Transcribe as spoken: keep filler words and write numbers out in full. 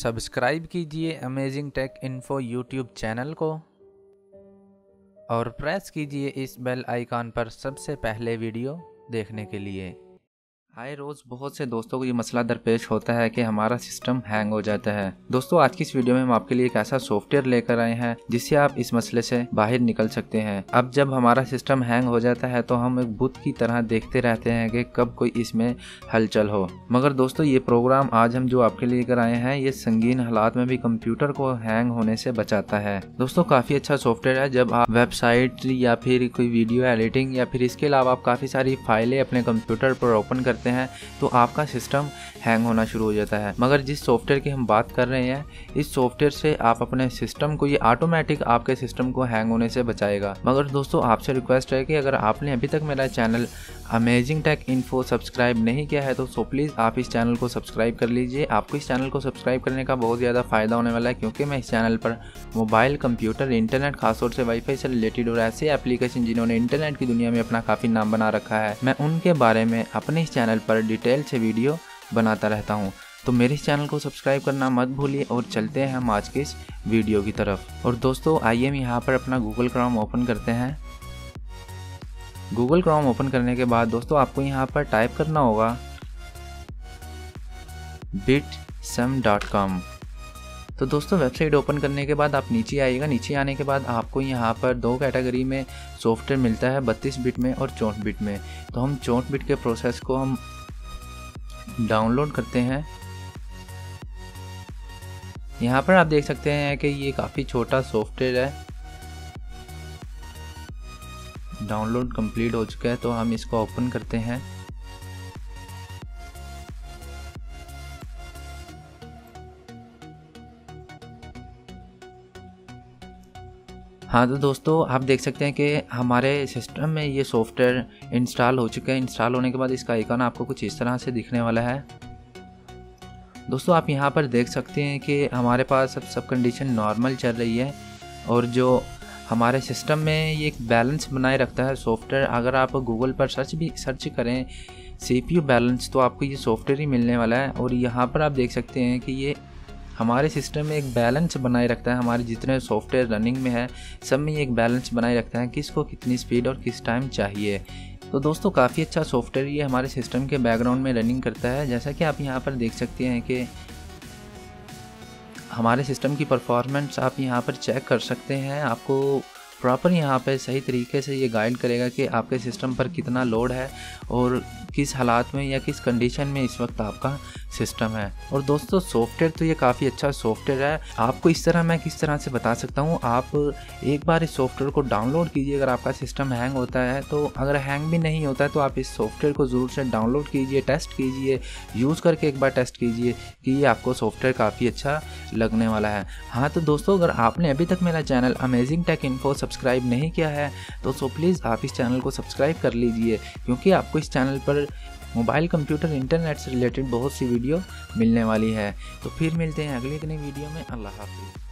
Subscribe कीजिए amazing tech info YouTube channel को और प्रेस कीजिए इस बेल आइकॉन पर सबसे पहले वीडियो देखने के लिए। हाय, रोज़ बहुत से दोस्तों को ये मसला दरपेश होता है कि हमारा सिस्टम हैंग हो जाता है। दोस्तों, आज की इस वीडियो में हम आपके लिए एक ऐसा सॉफ्टवेयर लेकर आए हैं जिससे आप इस मसले से बाहर निकल सकते हैं। अब जब हमारा सिस्टम हैंग हो जाता है तो हम एक भूत की तरह देखते रहते हैं कि कब कोई इसमें हलचल हो, मगर दोस्तों ये प्रोग्राम आज हम जो आपके लिए लेकर आए हैं ये संगीन हालात में भी कंप्यूटर को हैंग होने से बचाता है। दोस्तों, काफ़ी अच्छा सॉफ्टवेयर है। जब आप वेबसाइट या फिर कोई वीडियो एडिटिंग या फिर इसके अलावा आप काफ़ी सारी फाइलें अपने कंप्यूटर पर ओपन करते हैं तो आपका सिस्टम हैंग होना शुरू हो जाता है, मगर जिस सॉफ्टवेयर की हम बात कर रहे हैं इस सॉफ्टवेयर से आप अपने सिस्टम को, ये ऑटोमेटिक आपके सिस्टम को हैंग होने से बचाएगा। मगर दोस्तों, आपसे रिक्वेस्ट है कि अगर आपने अभी तक मेरा channel amazing tech info subscribe नहीं किया है तो सो प्लीज़ आप इस चैनल को सब्सक्राइब कर लीजिए। आपको इस चैनल को सब्सक्राइब करने का बहुत ज़्यादा फायदा होने वाला है, क्योंकि मैं इस चैनल पर मोबाइल, कंप्यूटर, इंटरनेट, खासतौर से वाईफाई से रिलेटेड और ऐसे एप्लीकेशन जिन्होंने इंटरनेट की दुनिया में अपना काफ़ी नाम बना रखा है, मैं उनके बारे में अपने चैनल पर डिटेल से वीडियो बनाता रहता हूं। तो मेरे इस चैनल को सब्सक्राइब करना मत भूलिए और चलते हैं हम आज के इस वीडियो की तरफ। और दोस्तों, आइए हम यहां पर अपना गूगल क्रोम ओपन करते हैं। गूगल क्रोम ओपन करने के बाद दोस्तों आपको यहां पर टाइप करना होगा बिट सम डॉट कॉम। तो दोस्तों, वेबसाइट ओपन करने के बाद आप नीचे आइएगा। नीचे आने के बाद आपको यहाँ पर दो कैटेगरी में सॉफ्टवेयर मिलता है, बत्तीस बिट में और चौंठ बिट में। तो हम चौंठ बिट के प्रोसेस को हम डाउनलोड करते हैं। यहाँ पर आप देख सकते हैं कि ये काफ़ी छोटा सॉफ्टवेयर है। डाउनलोड कंप्लीट हो चुका है तो हम इसको ओपन करते हैं। हाँ, तो दोस्तों आप देख सकते हैं कि हमारे सिस्टम में ये सॉफ्टवेयर इंस्टॉल हो चुका है। इंस्टॉल होने के बाद इसका आइकन आपको कुछ इस तरह से दिखने वाला है। दोस्तों, आप यहाँ पर देख सकते हैं कि हमारे पास सब सब कंडीशन नॉर्मल चल रही है और जो हमारे सिस्टम में ये एक बैलेंस बनाए रखता है सॉफ्टवेयर। अगर आप गूगल पर सर्च भी सर्च करें सी पी यू बैलेंस तो आपको ये सॉफ्टवेयर ही मिलने वाला है। और यहाँ पर आप देख सकते हैं कि ये हमारे सिस्टम में एक बैलेंस बनाए रखता है। हमारे जितने सॉफ्टवेयर रनिंग में है सब में एक बैलेंस बनाए रखता है, किसको कितनी स्पीड और किस टाइम चाहिए। तो दोस्तों, काफ़ी अच्छा सॉफ्टवेयर ये हमारे सिस्टम के बैकग्राउंड में रनिंग करता है। जैसा कि आप यहाँ पर देख सकते हैं कि हमारे सिस्टम की परफॉर्मेंस आप यहाँ पर चेक कर सकते हैं। आपको प्रॉपर यहाँ पर सही तरीके से ये गाइड करेगा कि आपके सिस्टम पर कितना लोड है और किस हालात में या किस कंडीशन में इस वक्त आपका सिस्टम है। और दोस्तों, सॉफ्टवेयर तो ये काफ़ी अच्छा सॉफ्टवेयर है। आपको इस तरह मैं किस तरह से बता सकता हूँ, आप एक बार इस सॉफ्टवेयर को डाउनलोड कीजिए। अगर आपका सिस्टम हैंग होता है तो, अगर हैंग भी नहीं होता है तो आप इस सॉफ्टवेयर को ज़रूर से डाउनलोड कीजिए, टेस्ट कीजिए, यूज़ करके एक बार टेस्ट कीजिए कि ये आपको सॉफ्टवेयर काफ़ी अच्छा लगने वाला है। हाँ, तो दोस्तों, अगर आपने अभी तक मेरा channel amazing tech info subscribe नहीं किया है तो सो प्लीज़ आप इस चैनल को सब्सक्राइब कर लीजिए, क्योंकि आपको इस चैनल पर मोबाइल, कंप्यूटर, इंटरनेट से रिलेटेड बहुत सी वीडियो मिलने वाली है। तो फिर मिलते हैं अगली एक नई वीडियो में। अल्लाह हाफिज़।